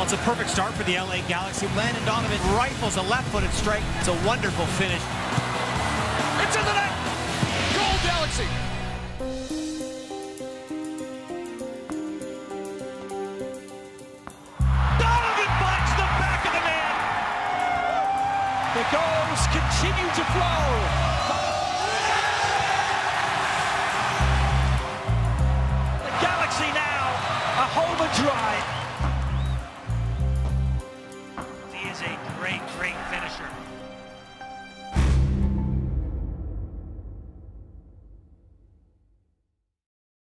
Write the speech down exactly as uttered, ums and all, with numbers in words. Well, it's a perfect start for the L A Galaxy. Landon Donovan rifles a left-footed strike. It's a wonderful finish. It's in the net! Go, Galaxy! The goals continue to flow. The Galaxy now, a home and dry.